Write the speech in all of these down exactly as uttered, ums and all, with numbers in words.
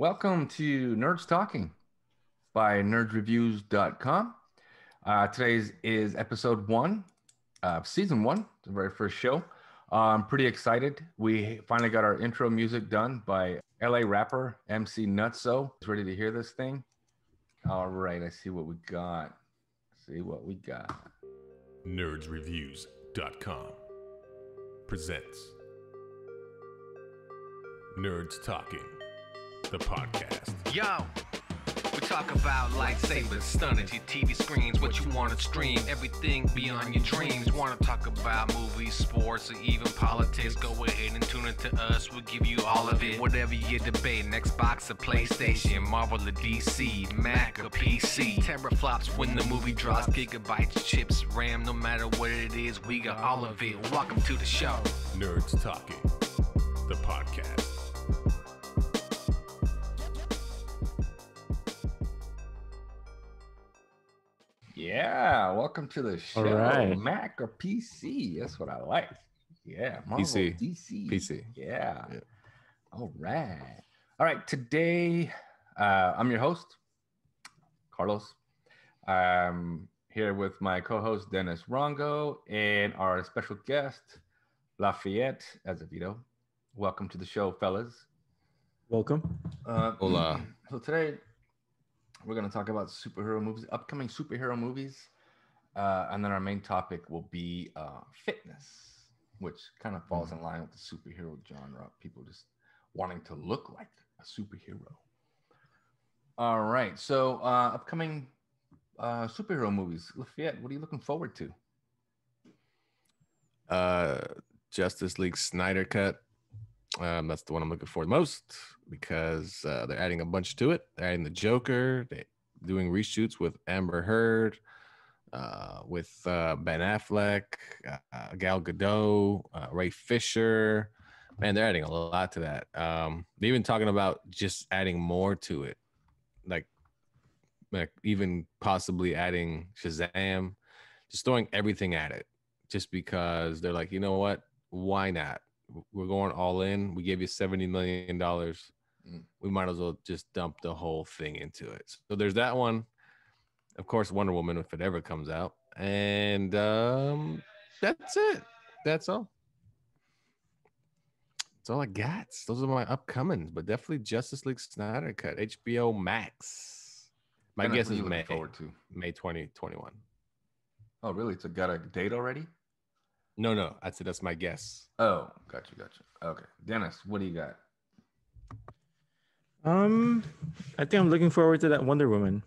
Welcome to Nerds Talking by nerds reviews dot com. Uh, today's is episode one of season one, the very first show. Uh, I'm pretty excited. We finally got our intro music done by L A rapper M C Nutso. He's ready to hear this thing. All right, I see what we got. Let's see what we got. nerds reviews dot com presents Nerds Talking. The podcast. Yo, we talk about lightsabers, stunning your T V screens, what you want to stream, everything beyond your dreams. Want to talk about movies, sports, or even politics? Go ahead and tune in to us. We'll give you all of it. Whatever you debate, Xbox or PlayStation, Marvel or D C, Mac or P C. Teraflops when the movie drops, gigabytes, chips, RAM. No matter what it is, we got all of it. Welcome to the show. Nerds Talking, the podcast. Yeah, welcome to the show. All right. Mac or P C? That's what I like. Yeah, Marvel, P C. D C. P C. Yeah. yeah. All right. All right. Today, uh, I'm your host, Carlos. I'm here with my co-host, Dennis Rongo, and our special guest, Lafayette Azevedo. Welcome to the show, fellas. Welcome. Uh, Hola. So today, we're going to talk about superhero movies, upcoming superhero movies. Uh, and then our main topic will be uh, fitness, which kind of falls in line with the superhero genre. People just wanting to look like a superhero. All right. So uh, upcoming uh, superhero movies. Lafayette, what are you looking forward to? Uh, Justice League Snyder Cut. Um, that's the one I'm looking for the most because uh, they're adding a bunch to it. They're adding the Joker. They're doing reshoots with Amber Heard, uh, with uh, Ben Affleck, uh, Gal Gadot, uh, Ray Fisher. Man, they're adding a lot to that. Um, they're even talking about just adding more to it, like, like even possibly adding Shazam, just throwing everything at it just because they're like, you know what? Why not? We're going all in. We gave you seventy million dollars. Mm. We might as well just dump the whole thing into it. So there's that one. Of course, Wonder Woman, if it ever comes out. And um, that's it. That's all. That's all I got. Those are my upcomings, but definitely Justice League Snyder Cut, H B O Max. My and guess is May, forward to. May twenty twenty-one. Oh, really? It's got a date already? No, no. I'd say that's my guess. Oh, gotcha, gotcha. Okay. Dennis, what do you got? Um, I think I'm looking forward to that Wonder Woman.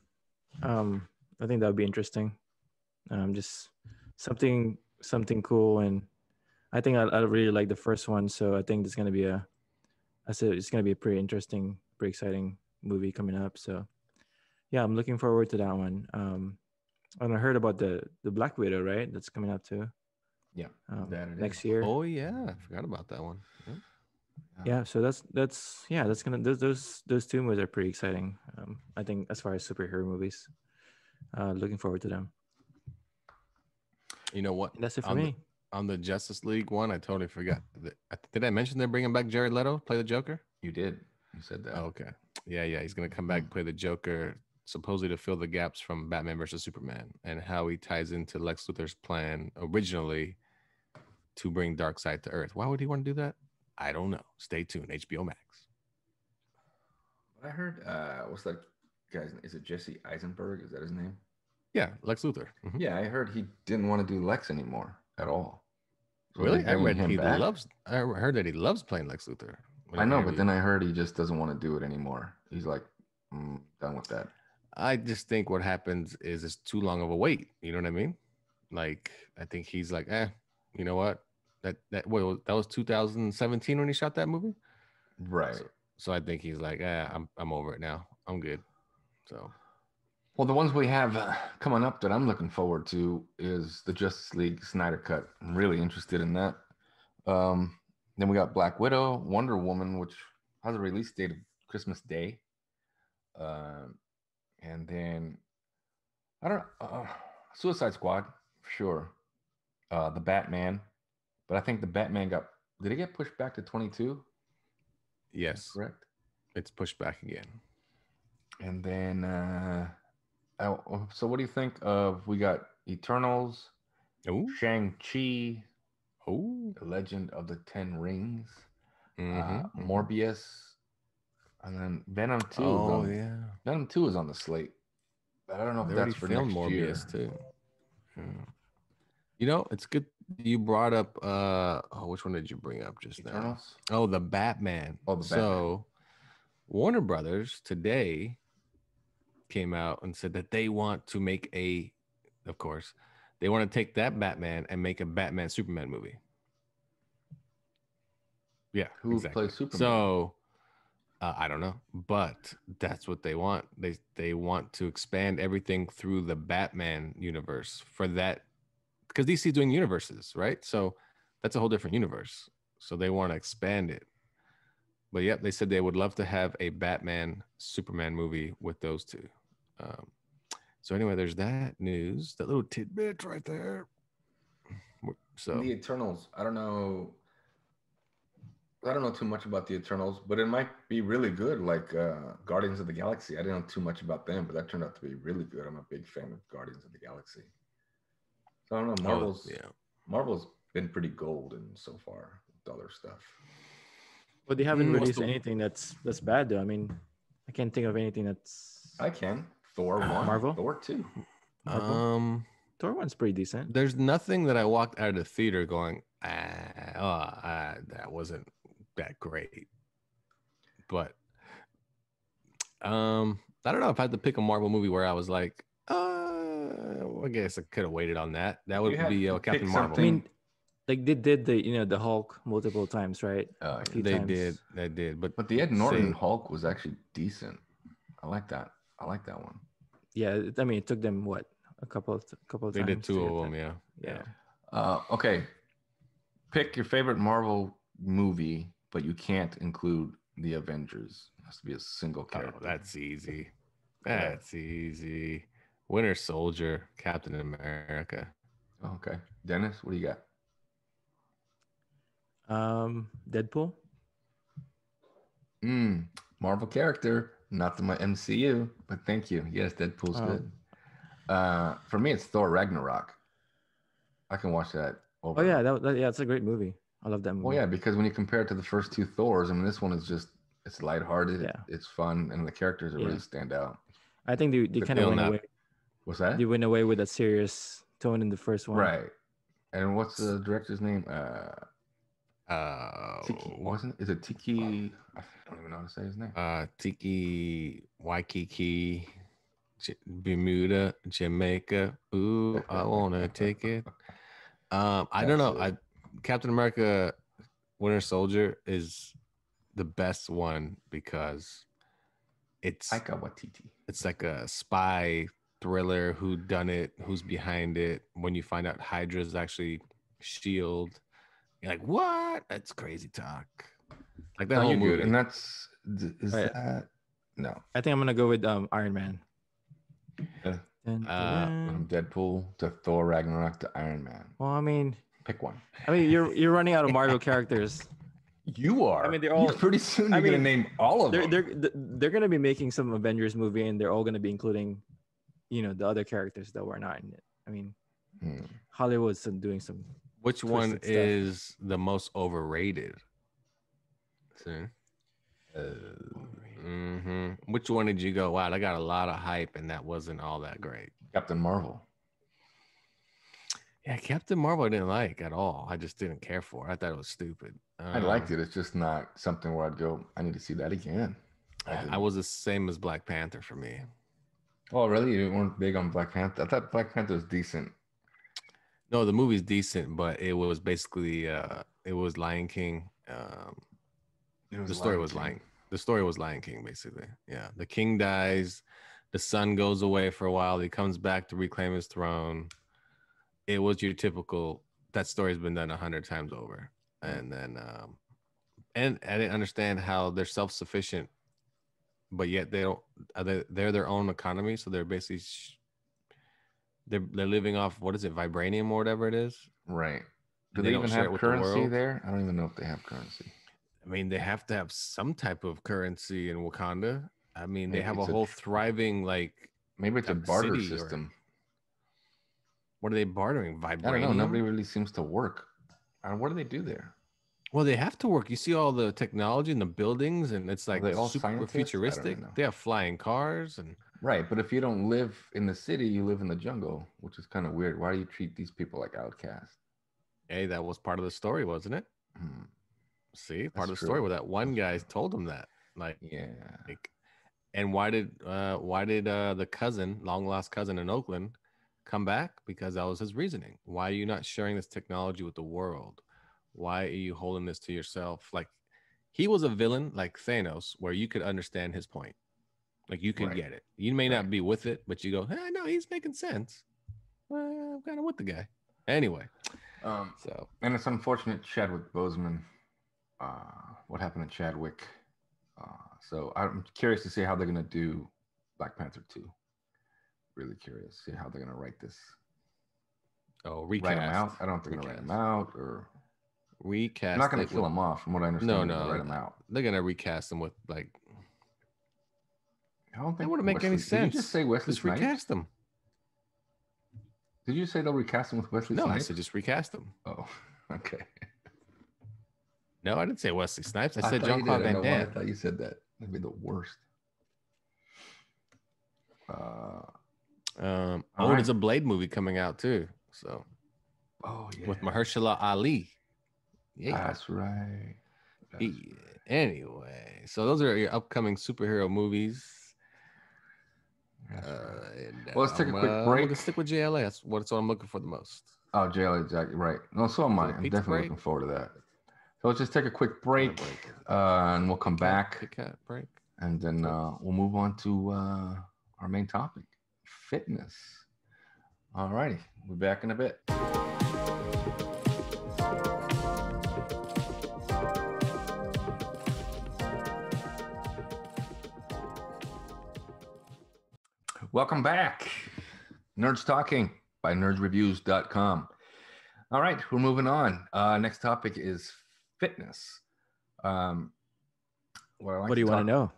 Um, I think that would be interesting. Um, just something something cool. And I think I, I really like the first one. So I think it's going to be a, I said it's going to be a pretty interesting, pretty exciting movie coming up. So yeah, I'm looking forward to that one. Um, and I heard about the, the Black Widow, right? That's coming up too. Yeah, um, that it next is. year. Oh yeah, I forgot about that one. Yeah, yeah so that's that's yeah, that's gonna those those those two movies are pretty exciting. Um, I think as far as superhero movies, uh, looking forward to them. You know what? That's it for on me. The, on the Justice League one, I totally forgot. Did I mention they're bringing back Jared Leto play the Joker? You did. You said that. Oh, okay. Yeah, yeah. He's gonna come back and play the Joker, supposedly to fill the gaps from Batman versus Superman, and how he ties into Lex Luthor's plan originally to bring Darkseid to Earth. Why would he want to do that? I don't know. Stay tuned. H B O Max. I heard, uh, what's that guy's name? Is it Jesse Eisenberg? Is that his name? Yeah, Lex Luthor. Mm-hmm. Yeah, I heard he didn't want to do Lex anymore at all. So really? I read he back? loves. I heard that he loves playing Lex Luthor. I know, but then I heard he just doesn't want to do it anymore. He's like, mm, done with that. I just think what happens is it's too long of a wait. You know what I mean? Like, I think he's like, eh. You know what? That that wait, that was two thousand seventeen when he shot that movie, right? So, so I think he's like, ah, I'm I'm over it now. I'm good. So, well, the ones we have uh, coming up that I'm looking forward to is the Justice League Snyder Cut. I'm really interested in that. Um, then we got Black Widow, Wonder Woman, which has a release date of Christmas Day, uh, and then I don't uh, Suicide Squad for sure. Uh, the Batman, but I think the Batman got, did it get pushed back to twenty-two? Yes. Correct. it's pushed back again. And then, uh, I, so what do you think of, we got Eternals, Ooh. Shang-Chi, Ooh. The Legend of the Ten Rings, mm-hmm. uh, Morbius, and then Venom two. Oh, on, yeah. Venom two is on the slate. But I don't know if that's for next Morbius year. Too. Yeah. You know, it's good you brought up, uh, oh, which one did you bring up just Eternals? Now? Oh, the Batman. Oh, the Batman. So, Warner Brothers today came out and said that they want to make a, of course, they want to take that Batman and make a Batman Superman movie. Yeah. Who exactly. plays Superman? So, uh, I don't know, but that's what they want. They they want to expand everything through the Batman universe for that, because D C's doing universes, right? So that's a whole different universe. So they want to expand it. But yep, they said they would love to have a Batman Superman movie with those two. Um, so anyway, there's that news, that little tidbit right there. So the Eternals, I don't know. I don't know too much about the Eternals, but it might be really good. Like uh, Guardians of the Galaxy, I didn't know too much about them, but that turned out to be really good. I'm a big fan of Guardians of the Galaxy. So I don't know. Marvel's oh, yeah. Marvel's been pretty golden so far with other stuff. But they haven't mm, released the... anything that's that's bad though. I mean, I can't think of anything that's. I can. Thor one, Marvel, Thor two, Marvel. um, Thor one's pretty decent. There's nothing that I walked out of the theater going, ah, oh, ah that wasn't that great. But, um, I don't know if I had to pick a Marvel movie where I was like, uh, I guess I could have waited on that. That would be uh, Captain Marvel. I mean, like they did the you know the Hulk multiple times, right? Uh, they times. did, they did. But but the Ed Norton say, Hulk was actually decent. I like that. I like that one. Yeah, I mean, it took them what a couple of a couple of they times. They did two of them, yeah. Yeah. Uh, okay, pick your favorite Marvel movie, but you can't include the Avengers. It has to be a single character. Oh, that's easy. That's easy. Winter Soldier, Captain America. Okay, Dennis, what do you got? Um, Deadpool. Mm, Marvel character, not to my M C U, but thank you. Yes, Deadpool's um, good. Uh, for me, it's Thor Ragnarok. I can watch that. Over. Oh yeah, that, that yeah, it's a great movie. I love that movie. Well, yeah, because when you compare it to the first two Thors, I mean, this one is just it's lighthearted, yeah. it's fun, and the characters are yeah. really stand out. I think they they kind of went away. What's that? They went away with a serious tone in the first one, right? And what's the director's name? Uh. Uh, Tiki, wasn't is it Tiki? Uh, I don't even know how to say his name. Uh, Tiki Waikiki, J- Bermuda, Jamaica. Ooh, I wanna take it. Um, I don't know. I Captain America, Winter Soldier is the best one because it's Taika Waititi. It's like a spy thriller. Who done it? Who's behind it? When you find out Hydra is actually SHIELD. You're like, what? That's crazy talk. Like that no, whole movie. Good. And that's is right. that no. I think I'm gonna go with um, Iron Man. Yeah. Dun, dun, uh, from Deadpool to Thor Ragnarok to Iron Man. Well, I mean, pick one. I mean, you're you're running out of Marvel characters. You are. I mean, they're all you're pretty soon. You're I mean, gonna name all of they're, them. They're they're gonna be making some Avengers movie, and they're all gonna be including, you know, the other characters that were not in it. I mean, hmm. Hollywood's doing some. Which one is stuff. the most overrated? See? Uh, mm-hmm. Which one did you go, wow, I got a lot of hype and that wasn't all that great? Captain Marvel. Yeah, Captain Marvel I didn't like at all. I just didn't care for it. I thought it was stupid. Um, I liked it. It's just not something where I'd go, I need to see that again. I, I was the same as Black Panther for me. Oh, really? You weren't big on Black Panther? I thought Black Panther was decent. No, the movie's decent, but it was basically uh, it was Lion King. Um, it was the story Lion was King. Lion. The story was Lion King, basically. Yeah, the king dies, the son goes away for a while. He comes back to reclaim his throne. It was your typical. That story's been done a hundred times over, and then um, and I didn't understand how they're self-sufficient, but yet they don't. They they're their own economy, so they're basically. Sh- They're, they're living off, what is it, vibranium or whatever it is? Right. Do they, they even have currency the there? I don't even know if they have currency. I mean, they have to have some type of currency in Wakanda. I mean, maybe they have a whole a, thriving, like... Maybe it's a barter system. Or, what are they bartering? Vibranium? I don't know. Nobody really seems to work. And what do they do there? Well, they have to work. You see all the technology and the buildings, and it's like all super futuristic. They have flying cars. And right, but if you don't live in the city, you live in the jungle, which is kind of weird. Why do you treat these people like outcasts? Hey, that was part of the story, wasn't it? Mm. See, part That's of the true. story where that one guy told him that. Like, yeah. Like, and why did uh, why did uh, the cousin, long lost cousin in Oakland, come back? Because that was his reasoning. Why are you not sharing this technology with the world? Why are you holding this to yourself? Like, he was a villain like Thanos, where you could understand his point. Like, you could right. get it. You may right. not be with it, but you go, hey, no, he's making sense. Well, I'm kind of with the guy. Anyway. Um, so, and it's unfortunate Chadwick Boseman. Uh, what happened to Chadwick? Uh, so I'm curious to see how they're going to do Black Panther two. Really curious to see how they're going to write this. Oh, recast. Write him out? I don't think they're going to write him out or... Recast. They're not going to kill him off, from what I understand. No, no, write him out. They're going to recast him with like. I don't think that wouldn't make any sense. Did you just say Wesley Snipes? Just recast him. Did you say they'll recast him with Wesley Snipes? No, I said just recast him. Oh, okay. No, I didn't say Wesley Snipes. I said Jean-Claude Van Damme. I thought you said that. That'd be the worst. Uh, um, oh, right. There's a Blade movie coming out too. So. Oh yeah. With Mahershala Ali. Yeah, that's right. That's yeah. right. Anyway, so those are your upcoming superhero movies. That's uh, and, well, let's um, take a quick uh, break. I'm gonna stick with J L A. That's what it's what I'm looking for the most. Oh, J L A, exactly right. No, so am I. I'm definitely break. looking forward to that. So let's just take a quick break, break. Uh, and we'll come back. Take a break, and then uh, we'll move on to uh, our main topic, fitness. All righty, we'll be back in a bit. Welcome back. Nerds Talking by nerds reviews dot com. All right, we're moving on. Uh, next topic is fitness. Um, what I like what do you talk- want to know?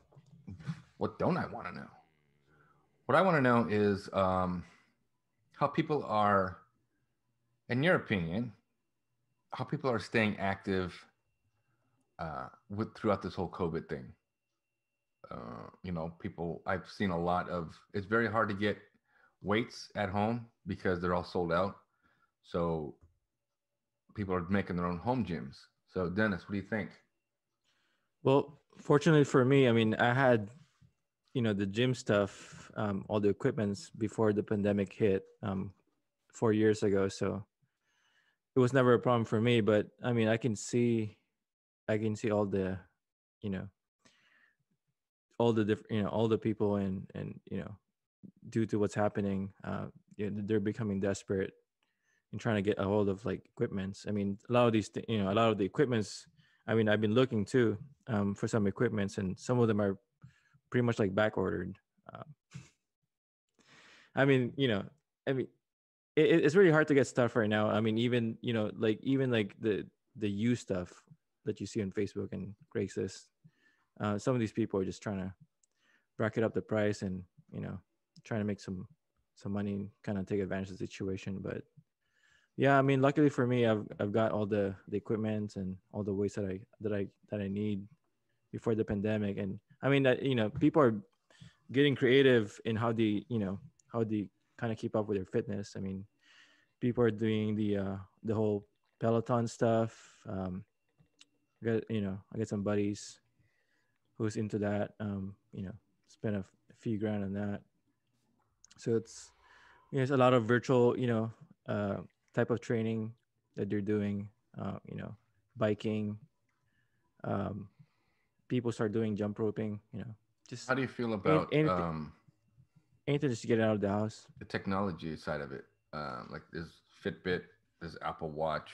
What don't I want to know? What I want to know is um, how people are, in your opinion, how people are staying active uh, with throughout this whole COVID thing. Uh, you know, people, I've seen a lot of, it's very hard to get weights at home because they're all sold out. So people are making their own home gyms. So Dennis, what do you think? Well, fortunately for me, I mean, I had, you know, the gym stuff, um, all the equipments before the pandemic hit um, four years ago. So it was never a problem for me, but I mean, I can see, I can see all the, you know, all the different, you know, all the people and, and, you know, due to what's happening, uh, you know, they're becoming desperate and trying to get a hold of like equipments. I mean, a lot of these, th- you know, a lot of the equipments, I mean, I've been looking too, um, for some equipments and some of them are pretty much like back ordered. Uh, I mean, you know, I mean, it, it's really hard to get stuff right now. I mean, even, you know, like, even like the, the used stuff that you see on Facebook and Craigslist. Uh, some of these people are just trying to bracket up the price and, you know, trying to make some, some money and kind of take advantage of the situation. But yeah, I mean, luckily for me, I've, I've got all the, the equipment and all the weights that I, that I, that I need before the pandemic. And I mean, that, you know, people are getting creative in how they, you know, how they kind of keep up with their fitness. I mean, people are doing the, uh, the whole Peloton stuff. Um, I got, you know, I got some buddies who's into that, um, you know, spend a, f- a few grand on that. So it's, you know, it's a lot of virtual, you know, uh, type of training that they're doing, uh, you know, biking. Um, people start doing jump roping, you know, just. How do you feel about anything, um, anything just to get out of the house? The technology side of it, uh, like there's Fitbit, there's Apple Watch,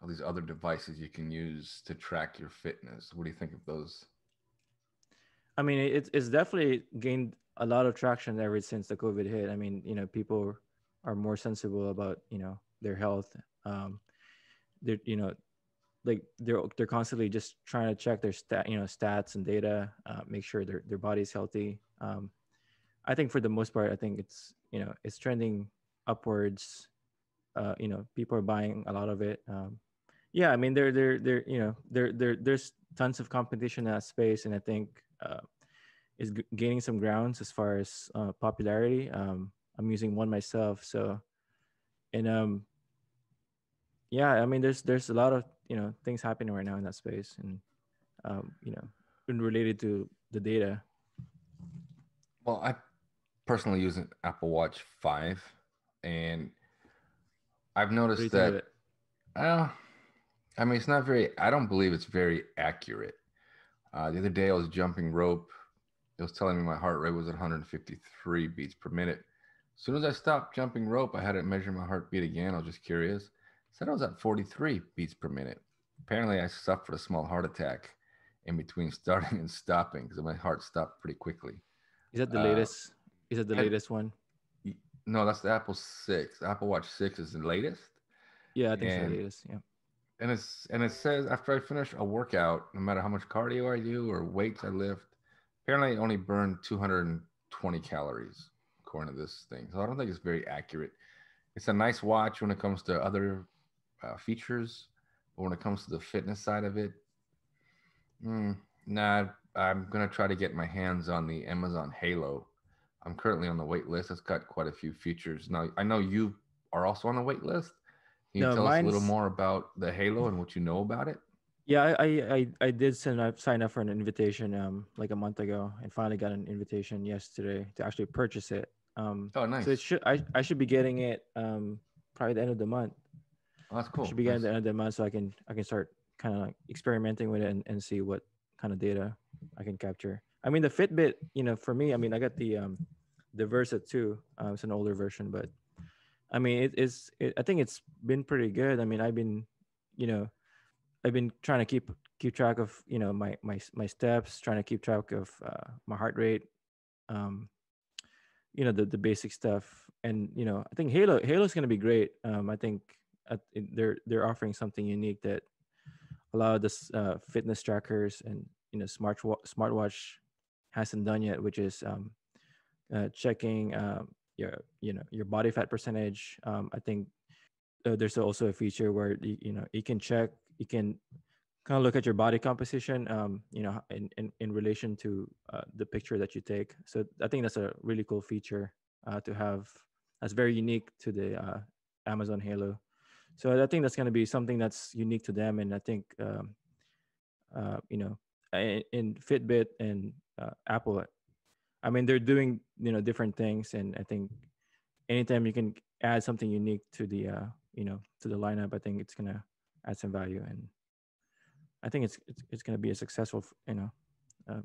all these other devices you can use to track your fitness. What do you think of those? I mean, it's it's definitely gained a lot of traction ever since the COVID hit. I mean, you know, people are more sensible about, you know, their health. Um, they're, you know, like they're they're constantly just trying to check their stat, you know, stats and data, uh, make sure their their body's healthy. Um, I think for the most part, I think it's you know it's trending upwards. Uh, you know, people are buying a lot of it. Um, yeah, I mean, there there there you know there there there's tons of competition in that space, and I think uh, it's g- gaining some grounds as far as uh, popularity. Um, I'm using one myself, so and um, yeah, I mean, there's there's a lot of you know things happening right now in that space, and um, you know, related to the data. Well, I personally use an Apple Watch five, and I've noticed that. Uh, I mean, it's not very. I don't believe it's very accurate. Uh, the other day, I was jumping rope. It was telling me my heart rate was one hundred fifty-three beats per minute. As soon as I stopped jumping rope, I had it measure my heartbeat again. I was just curious. Said I was at forty-three beats per minute. Apparently, I suffered a small heart attack in between starting and stopping because my heart stopped pretty quickly. Is that the latest? Uh, is that the I, latest one? No, that's the Apple six. Apple Watch six is the latest. Yeah, I think and, it's the latest. Yeah. And it's and it says after I finish a workout, no matter how much cardio I do or weights I lift, apparently I only burn two hundred twenty calories according to this thing. So I don't think it's very accurate. It's a nice watch when it comes to other uh, features, but when it comes to the fitness side of it, mm, nah. I'm going to try to get my hands on the Amazon Halo. I'm currently on the wait list. It's got quite a few features. Now, I know you are also on the wait list. Can you no, tell mine's... us a little more about the Halo and what you know about it? Yeah, I I, I did sign up, sign up for an invitation um, like a month ago and finally got an invitation yesterday to actually purchase it. Um, oh, nice. So it should, I, I should be getting it um, probably the end of the month. Oh, that's cool. I should be getting nice. It at the end of the month so I can, I can start kind of like experimenting with it and, and see what kind of data I can capture. I mean, the Fitbit, you know, for me, I mean, I got the um, the Versa two. Uh, it's an older version, but I mean, it is. It, I think it's been pretty good. I mean, I've been, you know, I've been trying to keep keep track of, you know, my my my steps, trying to keep track of uh, my heart rate, um, you know, the the basic stuff, and you know, I think Halo Halo's gonna be great. Um, I think uh, they're they're offering something unique that a lot of this uh, fitness trackers and you know smart smartwatch hasn't done yet, which is um, uh, checking um, your you know your body fat percentage. Um, I think uh, there's also a feature where you, you know you can check, you can kind of look at your body composition, um, you know, in in, in relation to uh, the picture that you take. So I think that's a really cool feature uh, to have. That's very unique to the uh, Amazon Halo. So I think that's going to be something that's unique to them, and I think um, uh, you know, in, in Fitbit and uh, Apple, I mean, they're doing you know different things, and I think anytime you can add something unique to the uh, you know to the lineup, I think it's going to add some value, and I think it's it's, it's going to be a successful you know uh,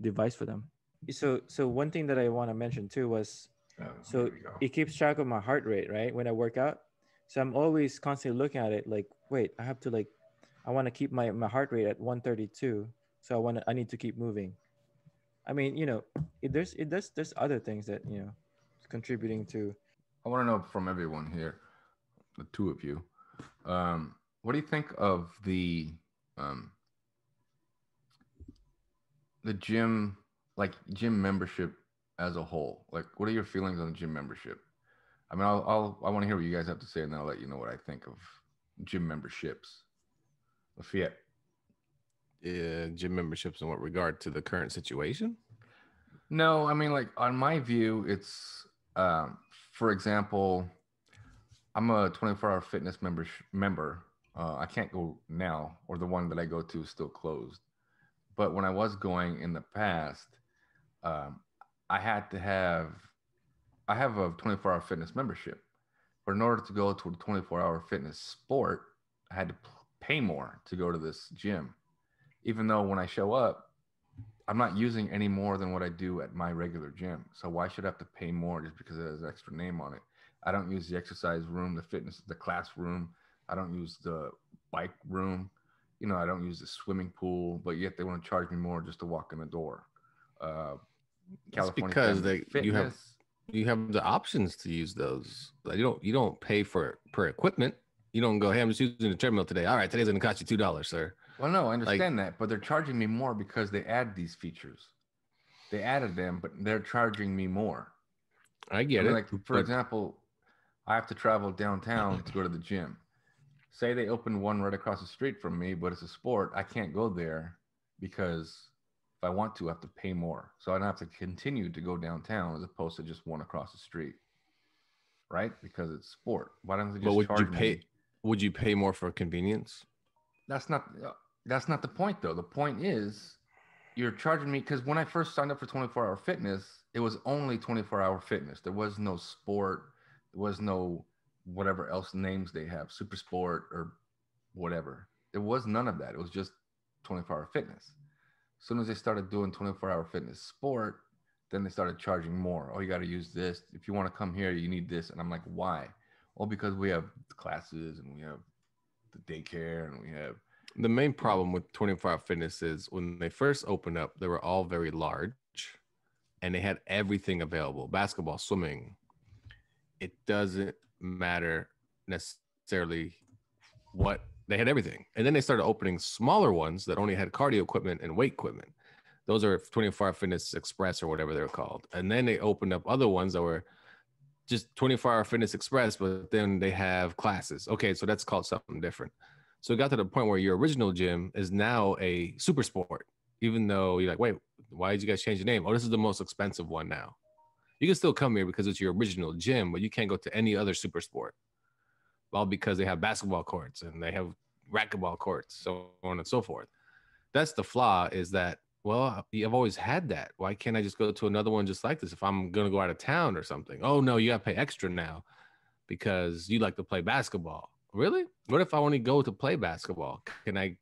device for them. So so one thing that I want to mention too was oh, so it keeps track of my heart rate, right, when I work out. So I'm always constantly looking at it like, wait, I have to like, I want to keep my, my heart rate at one thirty-two. So I want to, I need to keep moving. I mean, you know, it, there's, it does, there's other things that, you know, contributing to. I want to know from everyone here, the two of you, um, what do you think of the, um, the gym, like gym membership as a whole? Like, what are your feelings on the gym membership? I mean, I'll, I'll, I want to hear what you guys have to say, and then I'll let you know what I think of gym memberships. Lafayette. Yeah, gym memberships in what regard to the current situation? No, I mean, like, on my view, it's, um, for example, I'm a twenty-four hour fitness member. member. Uh, I can't go now, or the one that I go to is still closed. But when I was going in the past, um, I had to have... I have a twenty-four hour fitness membership, but in order to go to a twenty-four hour fitness sport, I had to pay more to go to this gym, even though when I show up, I'm not using any more than what I do at my regular gym. So why should I have to pay more just because it has an extra name on it? I don't use the exercise room, the fitness, the classroom. I don't use the bike room. You know, I don't use the swimming pool, but yet they want to charge me more just to walk in the door. Uh, California because they, fitness, you have... You have the options to use those. You don't. You don't pay for per equipment. You don't go, hey, I'm just using the treadmill today. All right, today's going to cost you two dollars, sir. Well, no, I understand like, that, but they're charging me more because they add these features. They added them, but they're charging me more. I get I mean, it. Like, for but, example, I have to travel downtown to go to the gym. Say they open one right across the street from me, but it's a sport. I can't go there because if I want to, I have to pay more. So I don't have to continue to go downtown as opposed to just one across the street, right? Because it's sport. Why don't they just but would charge you pay, me? Would you pay more for convenience? That's not that's not the point, though. The point is you're charging me because when I first signed up for twenty-four hour fitness, it was only twenty-four hour fitness. There was no sport. There was no whatever else names they have, super sport or whatever. There was none of that. It was just twenty-four hour fitness. As soon as they started doing twenty-four hour fitness sport, then they started charging more. Oh, you got to use this. If you want to come here, you need this. And I'm like, why? Well, because we have classes and we have the daycare and we have. The main problem with twenty-four hour fitness is when they first opened up, they were all very large and they had everything available. Basketball, swimming. It doesn't matter necessarily what they had, everything. And then they started opening smaller ones that only had cardio equipment and weight equipment. Those are twenty-four hour Fitness Express or whatever they're called. And then they opened up other ones that were just twenty-four hour Fitness Express, but then they have classes. Okay, so that's called something different. So it got to the point where your original gym is now a super sport, even though you're like, wait, why did you guys change the name? Oh, this is the most expensive one now. You can still come here because it's your original gym, but you can't go to any other super sport. All because they have basketball courts and they have racquetball courts, so on and so forth. That's the flaw, is that, well, I've always had that. Why can't I just go to another one just like this if I'm going to go out of town or something? Oh, no, you got to pay extra now because you like to play basketball. Really? What if I only go to play basketball? Can I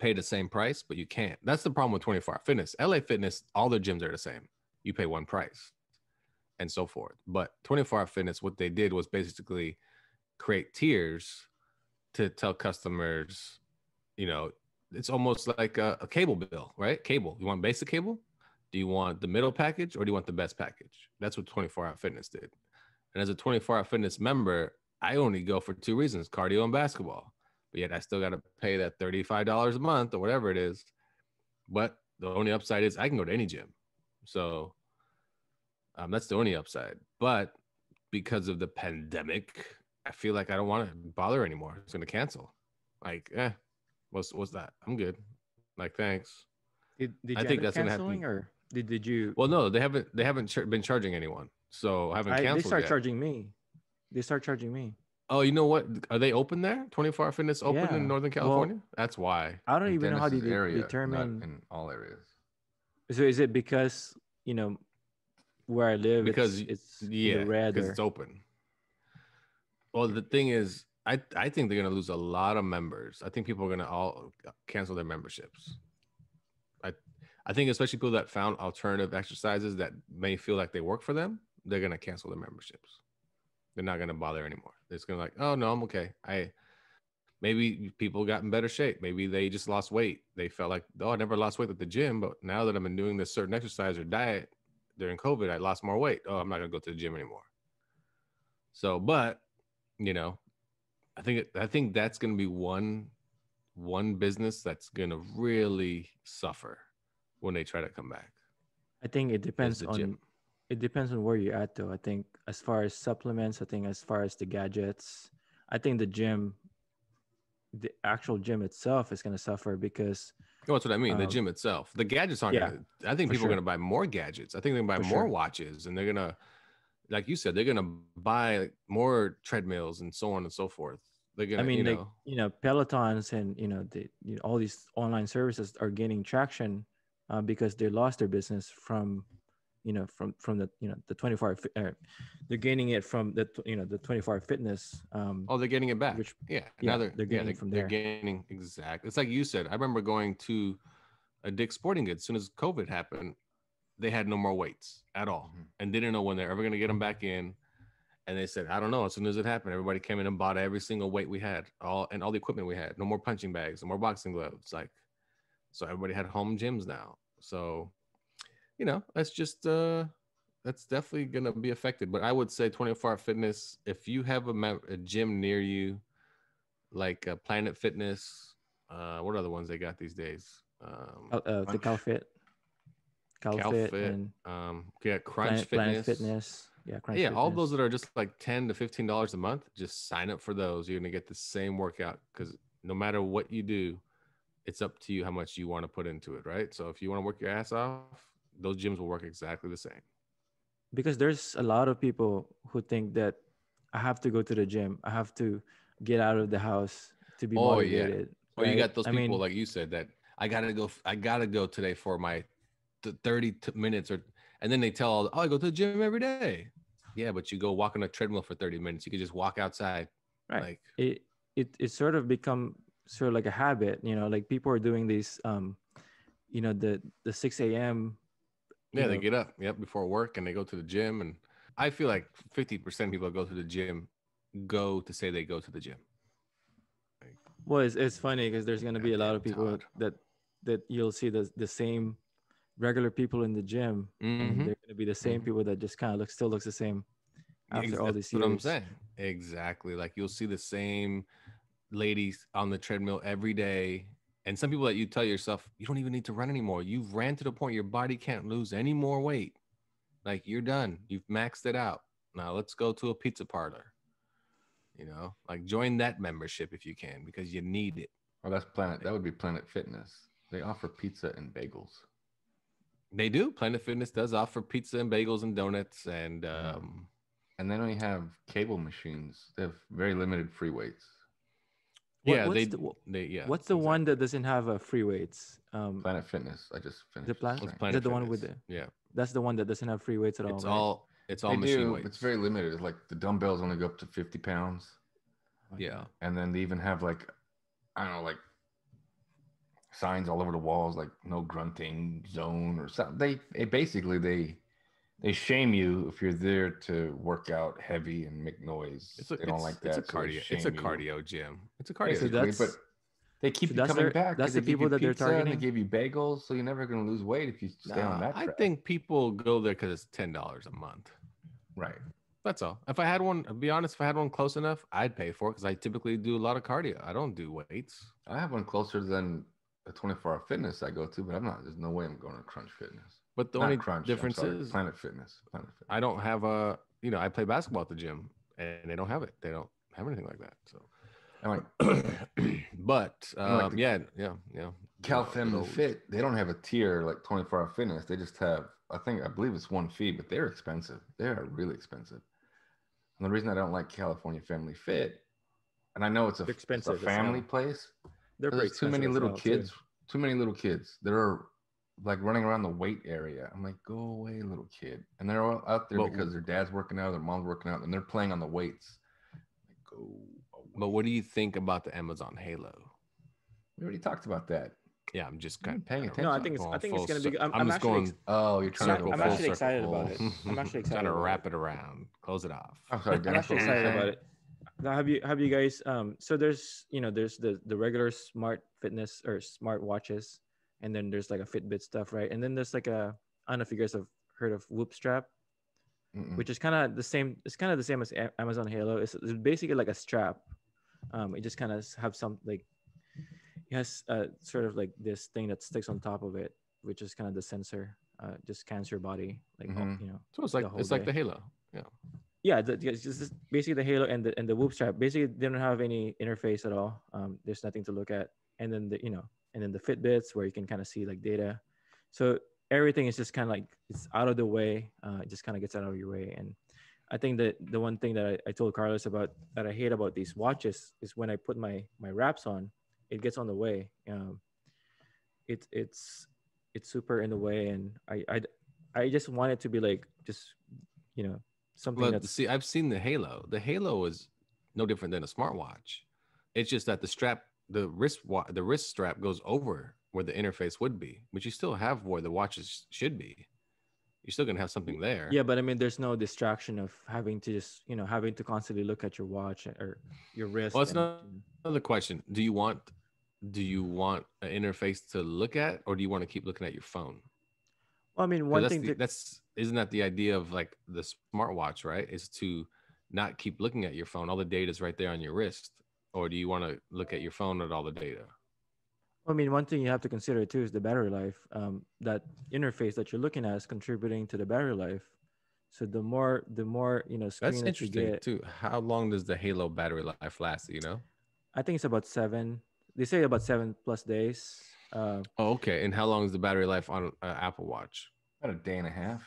pay the same price? But you can't. That's the problem with twenty-four hour Fitness. L A Fitness, all their gyms are the same. You pay one price and so forth. But twenty-four hour Fitness, what they did was basically create tiers to tell customers, you know, it's almost like a, a cable bill, right? Cable. You want basic cable? Do you want the middle package or do you want the best package? That's what twenty-four hour Fitness did. And as a twenty-four hour Fitness member, I only go for two reasons, cardio and basketball. But yet I still got to pay that thirty-five dollars a month or whatever it is. But the only upside is I can go to any gym. So um, that's the only upside. But because of the pandemic, I feel like I don't want to bother anymore. It's going to cancel. Like, eh. What's what's that? I'm good. Like, thanks. Did, did I you think that's going to happen? Or did, did you? Well, no, they haven't. They haven't ch- been charging anyone, so I haven't canceled. I, they start yet. charging me. They start charging me. Oh, you know what? Are they open there? twenty-four hour Fitness open yeah. in Northern California? Well, that's why. I don't in even Dennis know how they de- determine in all areas. So is it because you know where I live? Because it's, it's yeah, red because or... it's open. Well, the thing is. I, I think they're going to lose a lot of members. I think people are going to all cancel their memberships. I I think especially people that found alternative exercises that may feel like they work for them, they're going to cancel their memberships. They're not going to bother anymore. They're just going to like, oh, no, I'm okay. I Maybe people got in better shape. Maybe they just lost weight. They felt like, oh, I never lost weight at the gym, but now that I've been doing this certain exercise or diet during COVID, I lost more weight. Oh, I'm not going to go to the gym anymore. So, but, you know, I think I think that's going to be one one business that's going to really suffer when they try to come back. I think it depends on gym. It depends on where you're at, though. I think as far as supplements, I think as far as the gadgets, I think the gym, the actual gym itself is going to suffer because. Oh, that's what I mean. Um, the gym itself, the gadgets aren't. Yeah, gonna, I think people sure. are going to buy more gadgets. I think they're going to buy for more sure. watches, and they're going to. Like you said, they're going to buy more treadmills and so on and so forth. They're going to, I mean, you know, like, you know, Pelotons and, you know, the, you know, all these online services are gaining traction uh, because they lost their business from, you know, from, from the, you know, the twenty-four hour, uh, they're gaining it from the, you know, the twenty-four hour fitness. Um, oh, they're getting it back. Which, yeah. yeah now they're, they're gaining yeah, they, from there. They're gaining. Exactly. It's like you said, I remember going to a Dick's Sporting Goods as soon as COVID happened. They had no more weights at all mm-hmm. and they didn't know when they're ever going to get them back in. And they said, I don't know. As soon as it happened, everybody came in and bought every single weight we had all and all the equipment we had. No more punching bags, no more boxing gloves. Like, so everybody had home gyms now. So, you know, that's just, uh, that's definitely going to be affected. But I would say twenty-four hour fitness, if you have a, mem- a gym near you, like uh, Planet Fitness. Uh, what are the ones they got these days? Um, uh, uh, the CalFit. CalFit. CalFit and um, yeah, Crunch Planet, Fitness. Planet Fitness. Yeah, Crunch yeah Fitness. All those that are just like ten to fifteen dollars a month, just sign up for those. You're going to get the same workout because no matter what you do, it's up to you how much you want to put into it, right? So if you want to work your ass off, those gyms will work exactly the same. Because there's a lot of people who think that I have to go to the gym. I have to get out of the house to be oh, motivated. Yeah. Well, right? You got those people, I mean, like you said, that I gotta go. I gotta go today for my thirty minutes, or and then they tell, oh, I go to the gym every day. Yeah, but you go walk on a treadmill for thirty minutes. You could just walk outside. Right. Like it, it, it sort of become sort of like a habit. You know, like people are doing these. Um, you know, the the six a.m. Yeah, know. They get up, yep, before work, and they go to the gym. And I feel like fifty percent of people that go to the gym go to say they go to the gym. Like, well, it's, it's funny because there's going to be a lot of people that that you'll see the, the same regular people in the gym. Mm-hmm. And they're going to be the same people that just kind of look, still looks the same after exactly all these years. That's what I'm saying. Exactly. Like you'll see the same ladies on the treadmill every day. And some people that you tell yourself, you don't even need to run anymore. You've ran to the point your body can't lose any more weight. Like you're done. You've maxed it out. Now let's go to a pizza parlor. You know, like join that membership if you can, because you need it. Oh, that's Planet. That would be Planet Fitness. They offer pizza and bagels. They do. Planet Fitness does offer pizza and bagels and donuts. And um, and they only have cable machines. They have very limited free weights. What, yeah, they, the, they, yeah. What's the exactly. one that doesn't have a free weights? Um, Planet Fitness. I just finished. The plan- Planet Is that the Fitness. One with the? Yeah. That's the one that doesn't have free weights at all. It's right? all. It's all they machine do. weights. It's very limited. It's like the dumbbells only go up to fifty pounds. Yeah. And then they even have like, I don't know, like signs all over the walls, like no grunting zone or something. They, they basically they. They shame you if you're there to work out heavy and make noise. It's a, they don't it's, like that. It's a so cardio. It's a cardio gym. It's a cardio. So gym. But they keep so you coming their, back. That's the people that they're targeting. And they give you bagels, so you're never going to lose weight if you stay nah, on that track. I think people go there because it's ten dollars a month. Right. That's all. If I had one, I'll be honest, if I had one close enough, I'd pay for it because I typically do a lot of cardio. I don't do weights. I have one closer than a twenty-four hour fitness I go to, but I'm not. There's no way I'm going to Crunch Fitness. But the Not only crunch, difference sorry, is Planet Fitness, Planet Fitness. I don't have a, you know, I play basketball at the gym and they don't have it. They don't have anything like that. So, like, but um, like the, yeah, yeah, yeah. CalFem and Fit, they don't have a tier like twenty-four hour fitness. They just have, I think, I believe it's one fee, but they're expensive. They're really expensive. And the reason I don't like California Family Fit, and I know it's a, it's a family well. place. There's too many little well, kids, too. too many little kids. There are. Like running around the weight area. I'm like, go away, little kid. And they're all out there but, because their dad's working out, their mom's working out, and they're playing on the weights. Like, go away. But what do you think about the Amazon Halo? We already talked about that. Yeah, I'm just kind of paying attention. No, I think it's, I think it's going to be. I'm, I'm, I'm just actually, going. Oh, you're trying to go I'm full actually excited circle. about it. I'm actually excited. I'm trying to wrap it around, close it off. I'm sorry, I'm actually excited about it. Now, have you have you guys? Um, so there's you know there's the the regular smart fitness or smart watches. And then there's like a Fitbit stuff, right? And then there's like a, I don't know if you guys have heard of Whoop Strap, Mm-mm. which is kind of the same. It's kind of the same as a- Amazon Halo. It's, it's basically like a strap. Um, it just kind of have some like, it has uh, sort of like this thing that sticks on top of it, which is kind of the sensor, uh, just scans your body, like mm-hmm. all, you know. So it's like it's day. like the Halo, yeah. Yeah, the, it's just basically the Halo and the and the Whoop Strap. Basically, they don't have any interface at all. Um, there's nothing to look at, and then the you know. And then the Fitbits where you can kind of see like data. So everything is just kind of like, it's out of the way. Uh, it just kind of gets out of your way. And I think that the one thing that I, I told Carlos about that I hate about these watches is when I put my my wraps on, it gets on the way. Um, it, it's it's super in the way. And I, I, I just want it to be like, just, you know, something well, that's... See, I've seen the Halo. The Halo is no different than a smartwatch. It's just that the strap The wrist, the wrist strap goes over where the interface would be, but you still have where the watches should be. You're still gonna have something there. Yeah, but I mean, there's no distraction of having to just, you know, having to constantly look at your watch or your wrist. Well, it's not another question. Do you want, do you want an interface to look at, or do you want to keep looking at your phone? Well, I mean, one that's thing the, to... that's isn't that the idea of like the smartwatch, right? Is to not keep looking at your phone. All the data is right there on your wrist. Or do you want to look at your phone at all the data? I mean, one thing you have to consider too is the battery life. Um, that interface that you're looking at is contributing to the battery life. So the more, the more, you know, screen that's that interesting you get, too. How long does the Halo battery life last? You know, I think it's about seven. They say about seven plus days. Uh, oh, okay. And how long is the battery life on uh, Apple Watch? About a day and a half.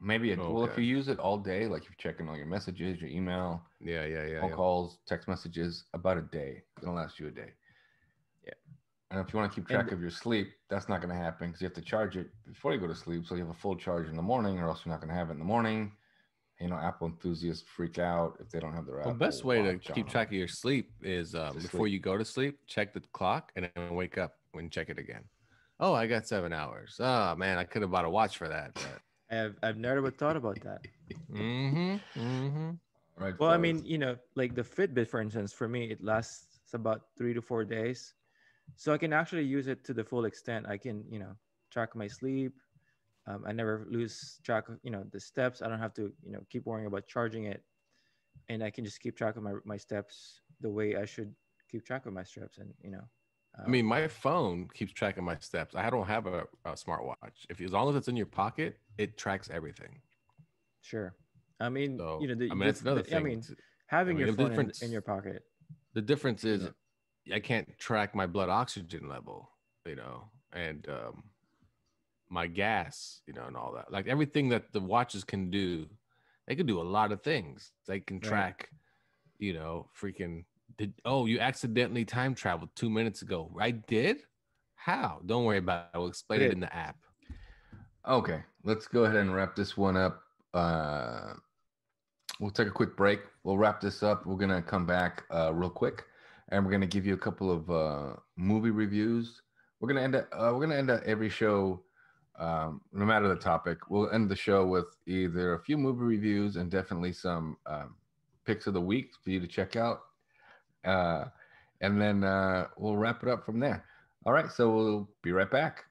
Maybe a, okay. Well, if you use it all day, like you're checking all your messages, your email, yeah, yeah, yeah, phone yeah. calls, text messages, about a day. It'll last you a day. Yeah. And if you want to keep track and, of your sleep, that's not going to happen because you have to charge it before you go to sleep. So you have a full charge in the morning, or else you're not going to have it in the morning. You know, Apple enthusiasts freak out if they don't have their well, Apple The best way to keep track of your sleep is um, before sleep. you go to sleep, check the clock and then wake up and check it again. Oh, I got seven hours. Oh, man, I could have bought a watch for that. But... I've, I've never thought about that. Mm-hmm. Mm-hmm. Right, well, so I mean, you know, like the Fitbit, for instance, for me, it lasts about three to four days. So I can actually use it to the full extent. I can, you know, track my sleep. Um, I never lose track of, you know, the steps. I don't have to, you know, keep worrying about charging it. And I can just keep track of my, my steps the way I should keep track of my steps. And, you know. Um, I mean, my phone keeps track of my steps. I don't have a, a smartwatch. If, as long as it's in your pocket, it tracks everything. Sure. I mean, so, you know, the, I mean, that's another the, thing. I mean, having I mean, your phone in, in your pocket. The difference is... Yeah. I can't track my blood oxygen level, you know, and um, my gas, you know, and all that. Like everything that the watches can do, they can do a lot of things. They can track, right. you know, freaking, did, oh, you accidentally time traveled two minutes ago. I did? How? Don't worry about it. I will explain it in the app. Okay. Let's go ahead and wrap this one up. Uh, we'll take a quick break. We'll wrap this up. We're going to come back uh, real quick. And we're gonna give you a couple of uh, movie reviews. We're gonna end. Up, uh, we're gonna end up every show, um, no matter the topic. We'll end the show with either a few movie reviews and definitely some um, picks of the week for you to check out, uh, and then uh, we'll wrap it up from there. All right, so we'll be right back.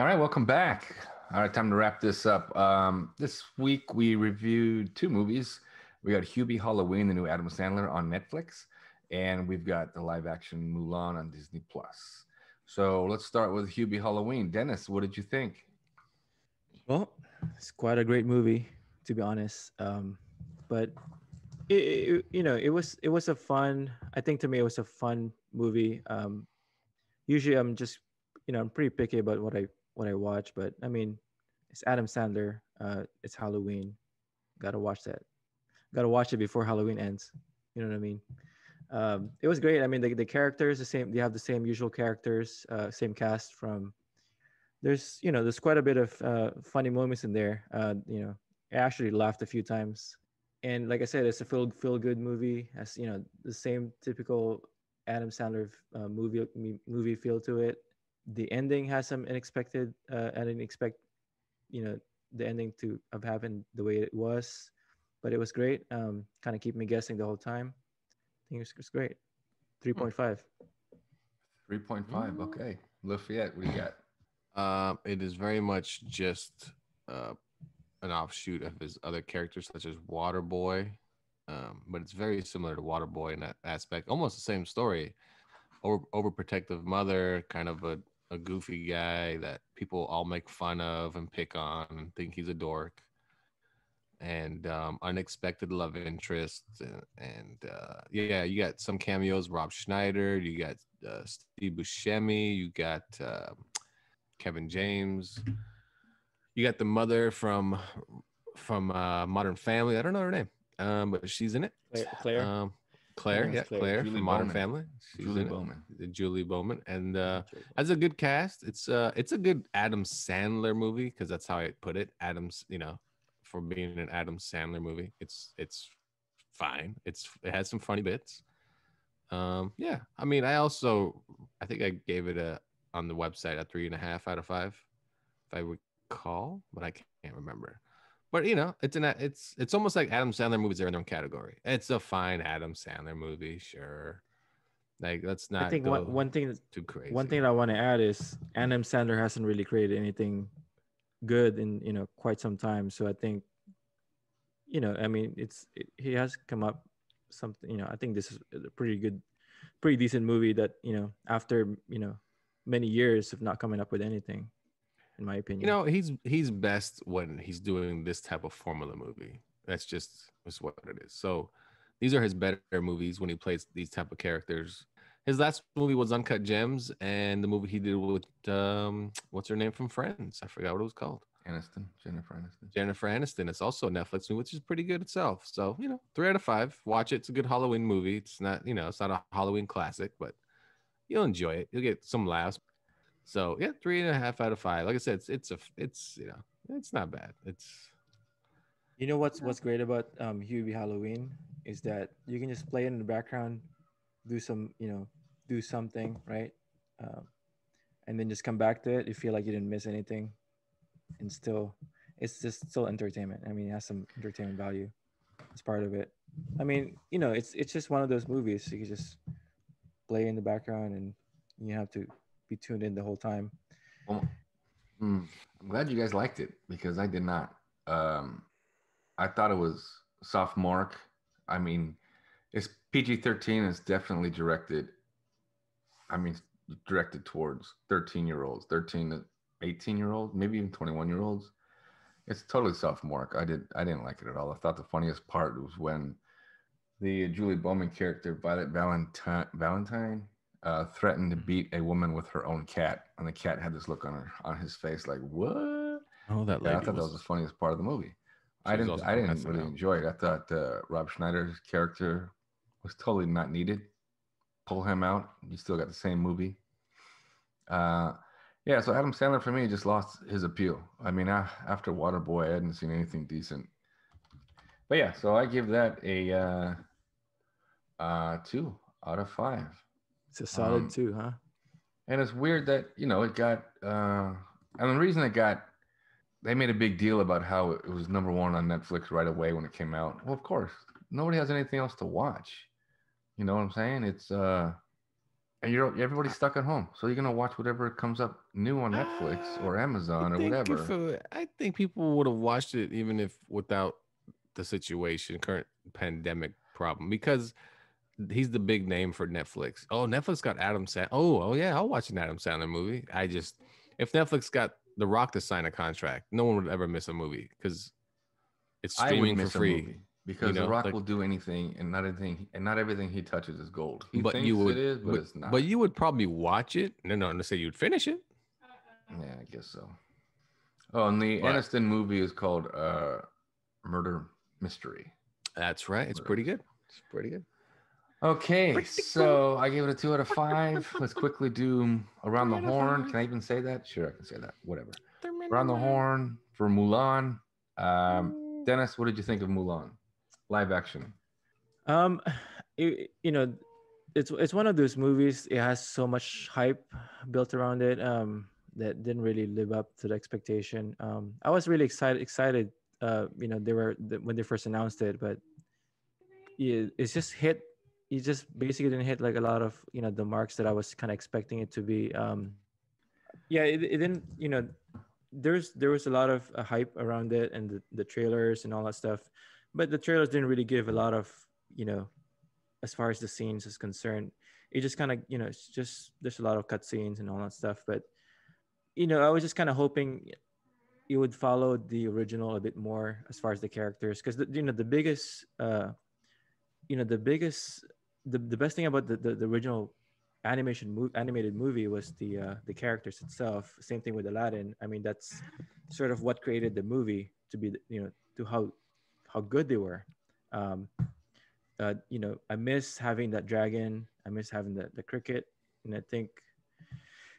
All right, welcome back. All right, time to wrap this up. Um, this week we reviewed two movies. We got Hubie Halloween, the new Adam Sandler on Netflix, and we've got the live-action Mulan on Disney Plus. So let's start with Hubie Halloween. Dennis, what did you think? Well, it's quite a great movie, to be honest. Um, but it, it, you know, it was it was a fun. I think to me, it was a fun movie. Um, usually, I'm just you know I'm pretty picky about what I. What I watch, but I mean, it's Adam Sandler. Uh, it's Halloween. Gotta watch that. Gotta watch it before Halloween ends. You know what I mean? Um, it was great. I mean, the, the characters the same. They have the same usual characters, uh, same cast. From there's you know there's quite a bit of uh, funny moments in there. Uh, you know, I actually laughed a few times. And like I said, it's a feel feel good movie. As you know, the same typical Adam Sandler uh, movie movie feel to it. The ending has some unexpected. Uh, I didn't expect, you know, the ending to have happened the way it was, but it was great. Um, kind of keep me guessing the whole time. I think it was great. Three point five. Three point five. Okay, Lafayette, what do you got? Um, it is very much just uh, an offshoot of his other characters, such as Waterboy, um, but it's very similar to Waterboy in that aspect. Almost the same story. Over overprotective mother, kind of a a goofy guy that people all make fun of and pick on and think he's a dork, and um, unexpected love interest, and, and uh, yeah, you got some cameos. Rob Schneider, you got uh, Steve Buscemi, you got uh, Kevin James, you got the mother from from uh, Modern Family. I don't know her name, um, but she's in it. Claire. Um, Claire, yeah, Claire, Claire from Modern Family. She's Julie Bowman. It. Julie Bowman, and uh, has a good cast. It's uh, it's a good Adam Sandler movie because that's how I put it. Adam's, you know, for being an Adam Sandler movie, it's it's fine. It's it has some funny bits. Um, yeah, I mean, I also I think I gave it a on the website a three and a half out of five, if I recall, but I can't remember. But you know, it's an it's it's almost like Adam Sandler movies are in their own category. It's a fine Adam Sandler movie, sure. Like, let's not. I think one, one thing that's too crazy. One thing that I want to add is Adam Sandler hasn't really created anything good in, you know, quite some time. So I think, you know, I mean, it's it, he has come up something. You know, I think this is a pretty good, pretty decent movie that, you know, after, you know, many years of not coming up with anything, in my opinion. You know, he's he's best when he's doing this type of formula movie. That's just that's what it is. So these are his better movies when he plays these type of characters. His last movie was Uncut Gems, and the movie he did with um, what's her name from Friends? I forgot what it was called. Aniston, Jennifer Aniston. Jennifer Aniston. It's also a Netflix movie, which is pretty good itself. So, you know, three out of five. Watch it. It's a good Halloween movie. It's not, you know, it's not a Halloween classic, but you'll enjoy it. You'll get some laughs. So yeah, three and a half out of five. Like I said, it's it's a it's you know it's not bad. It's you know what's what's great about um, Hubie Halloween is that you can just play it in the background, do some you know do something right, um, and then just come back to it. You feel like you didn't miss anything. And still, it's just still entertainment. I mean, it has some entertainment value. It's part of it. I mean, you know, it's it's just one of those movies you can just play in the background, and you have to be tuned in the whole time. Well, I'm glad you guys liked it because I did not. Um, I thought it was sophomoric. I mean, it's P G thirteen. It's definitely directed. I mean, directed towards thirteen year olds, thirteen. eighteen year olds, maybe even twenty-one year olds. It's totally sophomoric. I did I didn't like it at all. I thought the funniest part was when the Julie Bowman character Violet Valentine Valentine uh, threatened to beat a woman with her own cat, and the cat had this look on her on his face like what? Oh, that lady. Yeah, I thought was, that was the funniest part of the movie. I didn't I didn't really out. enjoy it. I thought uh, Rob Schneider's character was totally not needed. Pull him out. You still got the same movie. Uh Yeah, so Adam Sandler, for me, just lost his appeal. I mean, I, after Waterboy, I hadn't seen anything decent. But yeah, so I give that a uh, uh, two out of five. It's a solid um, two, huh? And it's weird that, you know, it got... Uh, and the reason it got... They made a big deal about how it was number one on Netflix right away when it came out. Well, of course. Nobody has anything else to watch. You know what I'm saying? It's... Uh, And you're everybody's stuck at home, so you're gonna watch whatever comes up new on Netflix uh, or Amazon or whatever. It, I think people would have watched it even if without the situation, current pandemic problem, because he's the big name for Netflix. Oh, Netflix got Adam Sandler. Oh, oh yeah, I'll watch an Adam Sandler movie. I just if Netflix got The Rock to sign a contract, no one would ever miss a movie because it's streaming for free. Because you know, The Rock like, will do anything, and not anything, and not everything he touches is gold. He but thinks you would, it is, but, but it's not. But you would probably watch it. No, no, no. Say you'd finish it. Yeah, I guess so. Oh, and the but, Aniston movie is called uh, Murder Mystery. That's right. It's Murder. pretty good. It's pretty good. Okay, pretty so cool. I gave it a two out of five. Let's quickly do Around the Horn. Can I even say that? Sure, I can say that. Whatever. Around the Horn for Mulan. Um, Dennis, what did you think of Mulan? Live action. Um, it, you know, it's it's one of those movies. It has so much hype built around it um, that didn't really live up to the expectation. Um, I was really excited. Excited, uh, you know, they were when they first announced it, but it, it's just hit. It just basically didn't hit like a lot of you know the marks that I was kind of expecting it to be. Um, yeah, it, it didn't. You know, there's there was a lot of uh, hype around it and the, the trailers and all that stuff. But the trailers didn't really give a lot of, you know, as far as the scenes is concerned, it just kind of, you know, it's just, there's a lot of cutscenes and all that stuff. But, you know, I was just kind of hoping it would follow the original a bit more as far as the characters. Because, you know, the biggest, uh, you know, the biggest, the, the best thing about the, the, the original animation move, animated movie was the, uh, the characters itself. Same thing with Aladdin. I mean, that's sort of what created the movie to be, you know, to how, how good they were. Um, uh, you know, I miss having that dragon. I miss having the, the cricket. And I think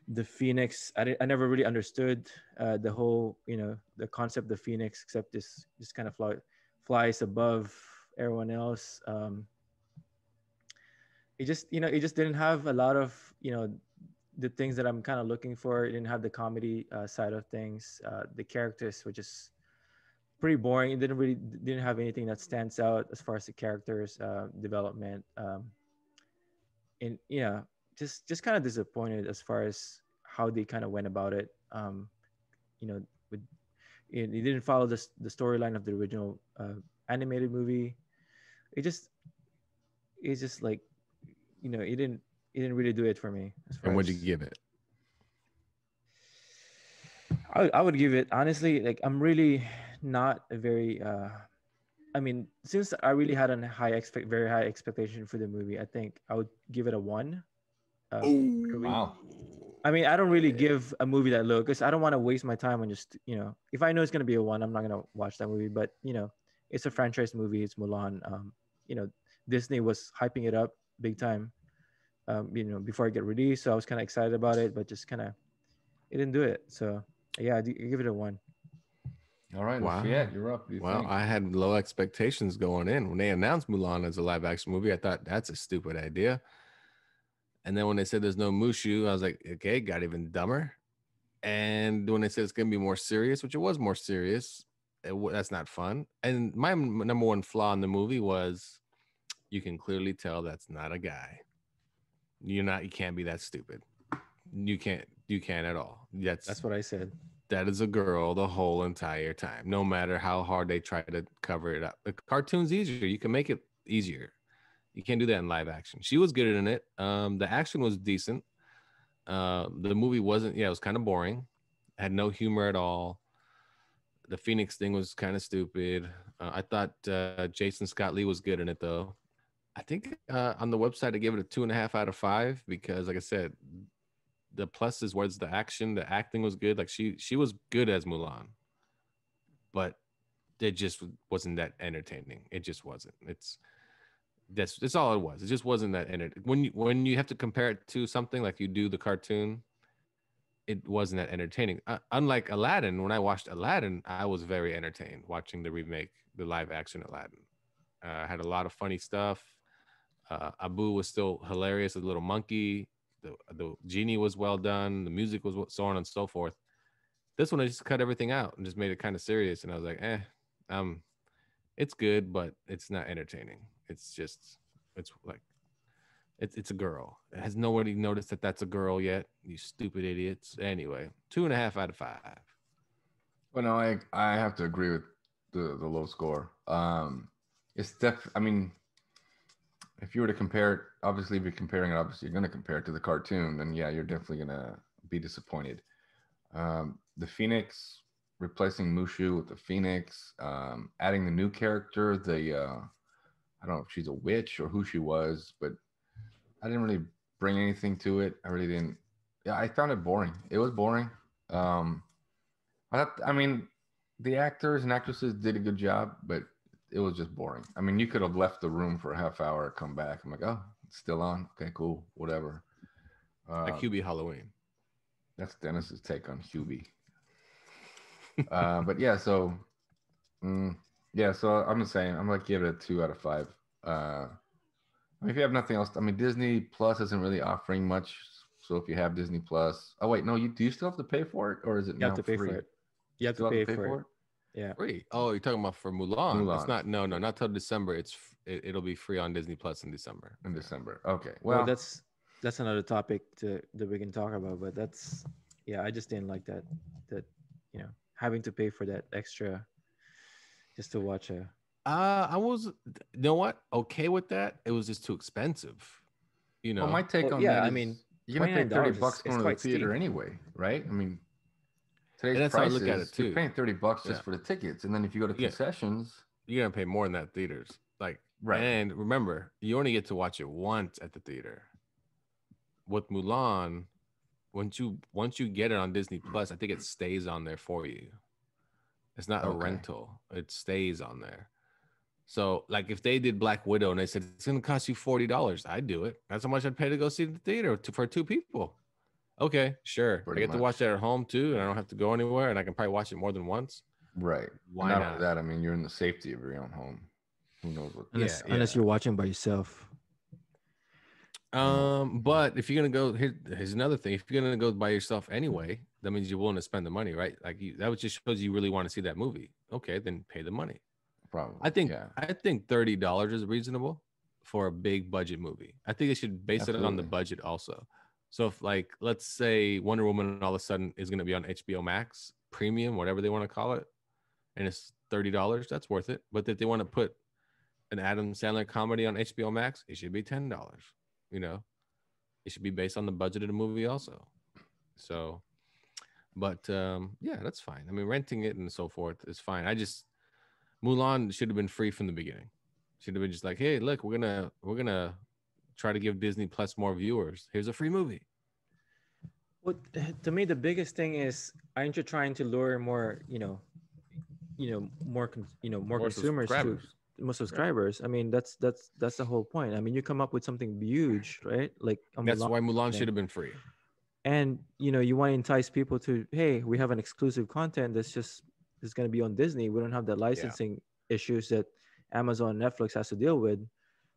the Phoenix, I, I never really understood uh, the whole, you know, the concept of the Phoenix, except this just kind of fly, flies above everyone else. Um, it just, you know, it just didn't have a lot of, you know, the things that I'm kind of looking for. It didn't have the comedy uh, side of things. Uh, the characters were just pretty boring. It didn't really didn't have anything that stands out as far as the characters uh, development. Um, and yeah, just just kind of disappointed as far as how they kind of went about it. Um, you know, with it, it didn't follow this, the storyline of the original uh, animated movie. It just, it's just like, you know, it didn't it didn't really do it for me. As far and what'd as, you give it? I I would give it honestly. Like I'm really not a very. Uh, I mean, since I really had a high expect, very high expectation for the movie, I think I would give it a one. Uh, Ooh, wow. I mean, I don't really give a movie that low because I don't want to waste my time on just, you know, if I know it's going to be a one, I'm not going to watch that movie. But, you know, it's a franchise movie. It's Mulan. Um, you know, Disney was hyping it up big time, um, you know, before it got released. So I was kind of excited about it, but just kind of, it didn't do it. So, yeah, I give it a one. All right. Wow. Yeah, you're up. You well, think? I had low expectations going in. When they announced Mulan as a live action movie, I thought that's a stupid idea. And then when they said there's no Mushu, I was like, okay, got even dumber. And when they said it's going to be more serious, which it was more serious, it w- that's not fun. And my m- number one flaw in the movie was you can clearly tell that's not a guy. You're not, you can't be that stupid. You can't, you can't at all. That's, that's what I said. That is a girl the whole entire time, no matter how hard they try to cover it up. The cartoon's easier. You can make it easier. You can't do that in live action. She was good in it. Um, the action was decent. Uh, the movie wasn't, yeah, it was kind of boring. Had no humor at all. The Phoenix thing was kind of stupid. Uh, I thought uh, Jason Scott Lee was good in it, though. I think uh, on the website, I gave it a two and a half out of five because, like I said, the pluses was the action, the acting was good. Like she, she was good as Mulan, but it just wasn't that entertaining. It just wasn't. It's that's that's all it was. It just wasn't that entertaining. When you when you have to compare it to something like you do the cartoon, it wasn't that entertaining. Uh, unlike Aladdin, when I watched Aladdin, I was very entertained watching the remake, the live action Aladdin. Uh, I had a lot of funny stuff. Uh, Abu was still hilarious, a little monkey. The, the genie was well done. The music was so on and so forth. This one, I just cut everything out and just made it kind of serious. And I was like, eh, um, it's good, but it's not entertaining. It's just, it's like, it's it's a girl. Has nobody noticed that that's a girl yet? You stupid idiots. Anyway, two and a half out of five. Well, no, I I have to agree with the the low score. Um, it's def. I mean. If you were to compare it, obviously, if you're comparing it, obviously, you're going to compare it to the cartoon, then yeah, you're definitely going to be disappointed. Um, the Phoenix, replacing Mushu with the Phoenix, um, adding the new character, the, uh, I don't know if she's a witch or who she was, but I didn't really bring anything to it. I really didn't. Yeah, I found it boring. It was boring. Um, I, I mean, the actors and actresses did a good job, but it was just boring. I mean, you could have left the room for a half hour, come back. I'm like, oh, it's still on. Okay, cool, whatever. Uh, like Hubie Halloween. That's Dennis's take on Hubie. uh, but yeah, so mm, yeah, so I'm just saying, I'm gonna give it a two out of five. Uh, I mean, if you have nothing else, I mean, Disney Plus isn't really offering much. So if you have Disney Plus, oh wait, no, you do you still have to pay for it, or is it you now have to pay free? For it? You have, you to, pay have to pay for it. For it? Yeah. Free. Oh, you're talking about for Mulan. Mulan. It's not. No, no, not till December. It's it, it'll be free on Disney Plus in December. In December. Okay. Well, well, that's that's another topic to, that we can talk about. But that's yeah. I just didn't like that. That you know having to pay for that extra just to watch a. Uh, I was. You know what? Okay with that. It was just too expensive. You know. Well, my take well, on yeah, that. Yeah. I mean, you're gonna pay thirty bucks going to the theater steep. Anyway, right? I mean. Today's and that's prices, how I look at it too. You're paying thirty bucks yeah. just for the tickets, and then if you go to concessions, yeah. you're gonna pay more than that theaters. Like, right. And remember, you only get to watch it once at the theater. With Mulan, once you once you get it on Disney Plus, I think it stays on there for you. It's not okay. a rental; it stays on there. So, like, if they did Black Widow and they said it's gonna cost you forty dollars, I'd do it. That's how much I'd pay to go see the theater to, for two people. Okay, sure. Pretty I get much. To watch that at home too, and I don't have to go anywhere, and I can probably watch it more than once. Right. Why not? Not? That, I mean, you're in the safety of your own home. Who knows what? Unless, yeah, unless yeah. you're watching by yourself. Um, but if you're gonna go, here, here's another thing. If you're gonna go by yourself anyway, that means you're willing to spend the money, right? Like you, that just shows you really want to see that movie. Okay, then pay the money. Probably. I think yeah. I think thirty dollars is reasonable for a big budget movie. I think they should base Absolutely. it on the budget also. So if, like, let's say Wonder Woman all of a sudden is going to be on H B O Max, premium, whatever they want to call it, and it's thirty dollars, that's worth it. But if they want to put an Adam Sandler comedy on H B O Max, it should be ten dollars. You know, it should be based on the budget of the movie also. So, but um, yeah, that's fine. I mean, renting it and so forth is fine. I just, Mulan should have been free from the beginning. Should have been just like, hey, look, we're gonna we're gonna try to give Disney Plus more viewers. Here's a free movie. Well, to me, the biggest thing is, aren't you trying to lure more, you know, you know, more, you know, more, more consumers, subscribers. To, more subscribers? Right. I mean, that's that's that's the whole point. I mean, you come up with something huge, right? Like a that's Mulan why Mulan thing. should have been free. And you know, you want to entice people to, hey, we have an exclusive content that's just is going to be on Disney. We don't have the licensing yeah. issues that Amazon, Netflix has to deal with.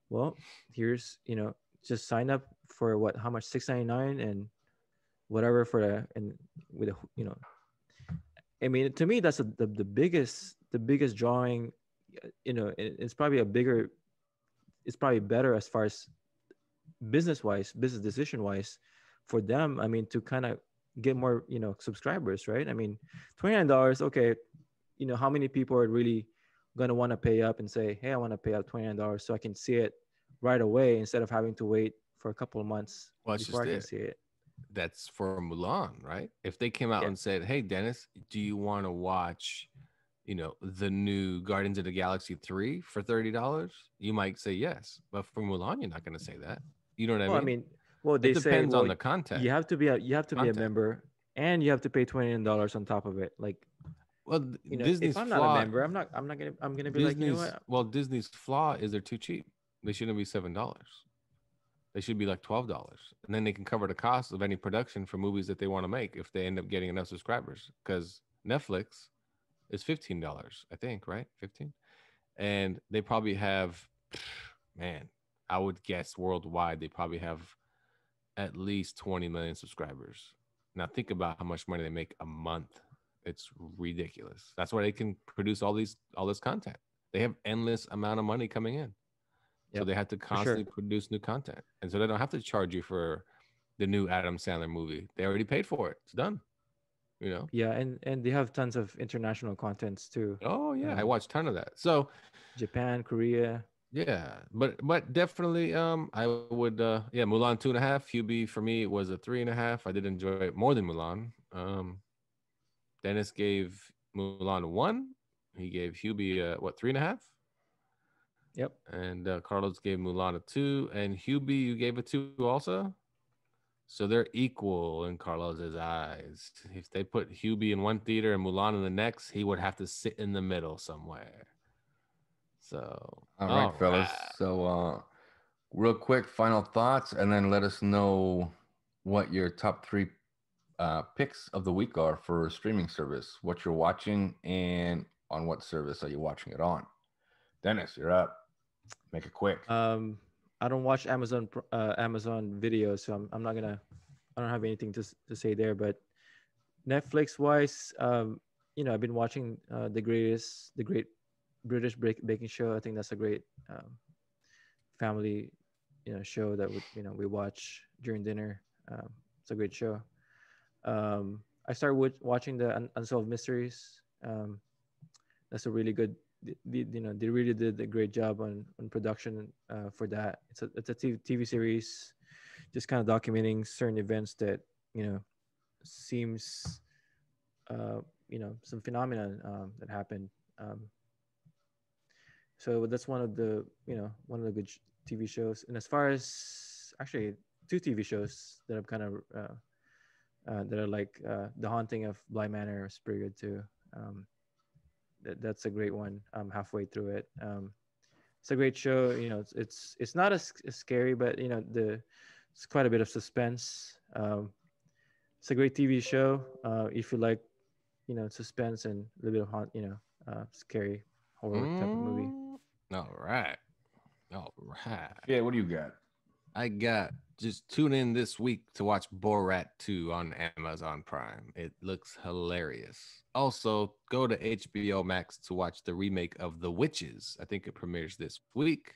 Well, here's, you know, just sign up for what, how much, six ninety-nine and whatever for the, and with a, you know, I mean, to me, that's a, the, the biggest, the biggest drawing, you know, it, it's probably a bigger, it's probably better as far as business wise, business decision wise for them. I mean, to kind of get more, you know, subscribers, right? I mean, twenty-nine dollars, okay. You know, how many people are really going to want to pay up and say, hey, I want to pay out twenty-nine dollars so I can see it right away instead of having to wait for a couple of months well, before I can it. see it. That's for Mulan, right? If they came out yeah. and said, hey, Dennis, do you want to watch, you know, the new Guardians of the Galaxy three for thirty dollars? You might say yes. But for Mulan, you're not going to say that. You know what I well, mean? I mean, well, they it depends say, well, on the content. You have to be a, you have to content. be a member and you have to pay twenty dollars on top of it. Like, Well, you know, Disney's if I'm not flaw, a member, I'm not. I'm not gonna. I'm gonna be Disney's, like, you know what? Well, Disney's flaw is they're too cheap. They shouldn't be seven dollars. They should be like twelve dollars, and then they can cover the cost of any production for movies that they want to make if they end up getting enough subscribers. Because Netflix is fifteen dollars, I think, right? Fifteen, and they probably have, man, I would guess worldwide they probably have at least twenty million subscribers. Now think about how much money they make a month. It's ridiculous. That's why they can produce all these, all this content. They have endless amount of money coming in. Yep. So they have to constantly sure. produce new content. And so they don't have to charge you for the new Adam Sandler movie. They already paid for it. It's done, you know? Yeah. And, and they have tons of international contents too. Oh yeah. yeah. I watched a ton of that. So Japan, Korea. Yeah. But, but definitely um, I would, uh, yeah, Mulan two and a half. Hubie for me was a three and a half. I did enjoy it more than Mulan. Um, Dennis gave Mulan one. He gave Hubie, uh, what, three and a half? Yep. And uh, Carlos gave Mulan a two. And Hubie, you gave a two also? So they're equal in Carlos's eyes. If they put Hubie in one theater and Mulan in the next, he would have to sit in the middle somewhere. So. All right, all fellas. Right. So uh, real quick, final thoughts, and then let us know what your top three Uh, picks of the week are for streaming service, what you're watching, and on what service are you watching it on. Dennis, you're up. Make it quick. Um, I don't watch Amazon uh, Amazon Video, so I'm, I'm not gonna. I don't have anything to to say there. But Netflix wise, um, you know, I've been watching uh, the greatest, the Great British Baking Show. I think that's a great um, family, you know, show that we you know we watch during dinner. Um, it's a great show. Um, I started with watching the Un Unsolved Mysteries. Um, that's a really good, the, the, you know, they really did a great job on, on production uh, for that. It's a, it's a T V series, just kind of documenting certain events that, you know, seems, uh, you know, some phenomenon um, that happened. Um, so that's one of the, you know, one of the good T V shows. And as far as, actually, two T V shows that I've kind of, uh, Uh, that are like uh, The Haunting of Bly Manor is pretty good too. Um, that, that's a great one. I'm halfway through it. Um, it's a great show. You know, it's it's, it's not as, as scary, but you know, the it's quite a bit of suspense. Um, it's a great T V show uh, if you like, you know, suspense and a little bit of haunt, you know, uh, scary horror mm, type of movie. All right, all right. Yeah, what do you got? I got. Just tune in this week to watch Borat two on Amazon Prime. It looks hilarious. Also, go to H B O Max to watch the remake of The Witches. I think it premieres this week.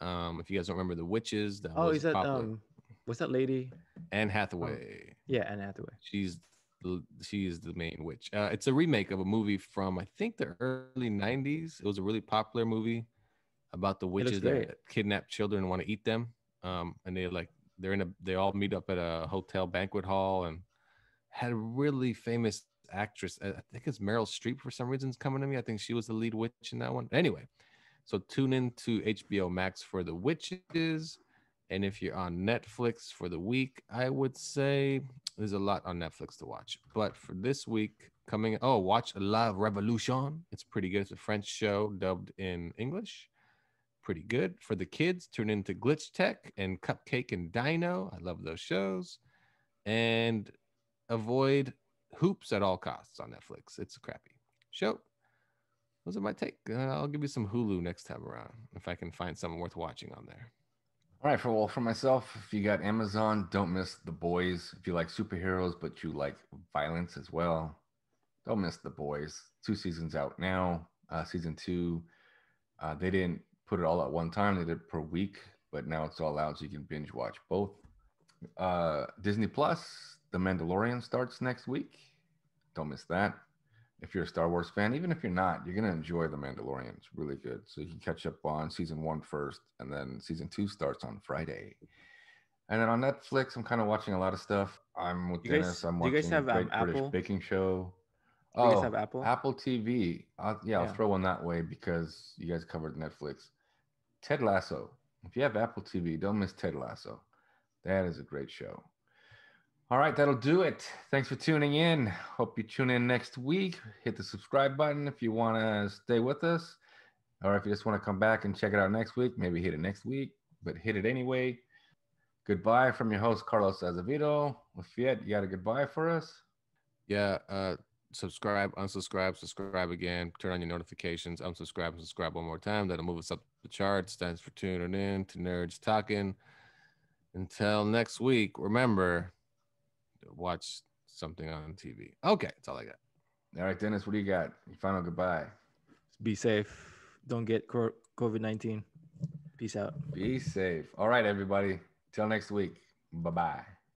Um, if you guys don't remember The Witches, that oh, was is that popular. um, what's that lady? Anne Hathaway. Um, yeah, Anne Hathaway. She's she is the main witch. Uh, it's a remake of a movie from I think the early nineties. It was a really popular movie about the witches that kidnap children and want to eat them. Um, and they like they're in a they all meet up at a hotel banquet hall and had a really famous actress. I think it's Meryl Streep for some reason is coming to me. I think she was the lead witch in that one. Anyway, so tune in to H B O Max for The Witches. And if you're on Netflix for the week, I would say there's a lot on Netflix to watch. But for this week coming, oh, watch La Revolution. It's pretty good. It's a French show dubbed in English. Pretty good. For the kids, tune into Glitch Tech and Cupcake and Dino. I love those shows. And avoid Hoops at All Costs on Netflix. It's a crappy show. Those are my take. Uh, I'll give you some Hulu next time around if I can find something worth watching on there. All right, for well, for myself, if you got Amazon, don't miss The Boys. If you like superheroes, but you like violence as well, don't miss The Boys. Two seasons out now. Uh, season two, uh, they didn't put it all at one time. They did it per week, but now it's all out so you can binge watch both. Uh, Disney Plus, The Mandalorian starts next week. Don't miss that. If you're a Star Wars fan, even if you're not, you're going to enjoy The Mandalorian. It's really good. So you can catch up on season one first, and then season two starts on Friday. And then on Netflix, I'm kind of watching a lot of stuff. I'm with you Dennis. Guys, I'm watching the Great um, British Baking Show. Do oh, you guys have Apple? Apple T V. I'll, yeah, I'll yeah. throw one that way because you guys covered Netflix. Ted Lasso. If you have Apple T V, don't miss Ted Lasso. That is a great show. All right, that'll do it. Thanks for tuning in. Hope you tune in next week. Hit the subscribe button if you want to stay with us. Or if you just want to come back and check it out next week, maybe hit it next week, but hit it anyway. Goodbye from your host, Carlos Azevedo. Lafayette, you got a goodbye for us? Yeah, uh, subscribe, unsubscribe, subscribe again. Turn on your notifications. Unsubscribe, subscribe one more time. That'll move us up the charts. Thanks for tuning in to Nerds Talking. Until next week, remember... watch something on T V. Okay, that's all I got. All right, Dennis, what do you got? Your final goodbye. Be safe. Don't get COVID nineteen. Peace out. Be safe. All right, everybody. Till next week. Bye-bye.